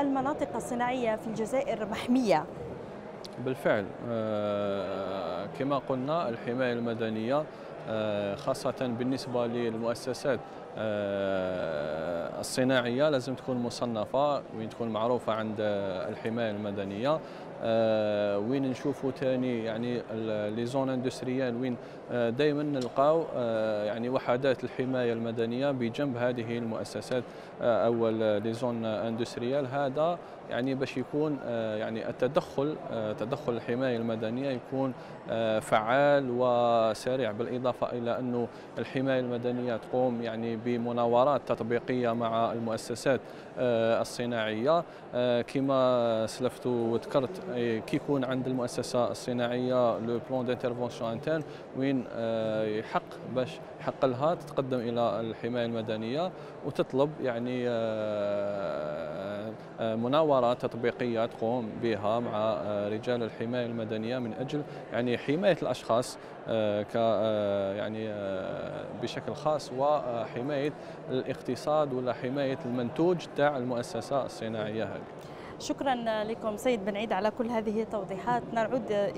المناطق الصناعية في الجزائر محمية؟ بالفعل، كما قلنا الحماية المدنية خاصة بالنسبة للمؤسسات الصناعية لازم تكون مصنفة وين تكون معروفة عند الحماية المدنية. وين نشوفوا ثاني يعني لي زون اندستريال وين دائما نلقاو يعني وحدات الحمايه المدنيه بجنب هذه المؤسسات او لي زون اندستريال. هذا يعني باش يكون يعني تدخل الحمايه المدنيه يكون فعال وسريع، بالاضافه الى انه الحمايه المدنيه تقوم يعني بمناورات تطبيقيه مع المؤسسات الصناعيه. كما سلفت وذكرت كيكون عند المؤسسه الصناعيه لو بلان دانترفونسيون انترن وين باش يحق لها تتقدم الى الحمايه المدنيه وتطلب يعني مناورات تطبيقيه تقوم بها مع رجال الحمايه المدنيه من اجل يعني حمايه الاشخاص يعني بشكل خاص وحمايه الاقتصاد ولا حمايه المنتوج تاع المؤسسه الصناعيه هذه. شكرا لكم سيد بن عيد على كل هذه التوضيحات. نعود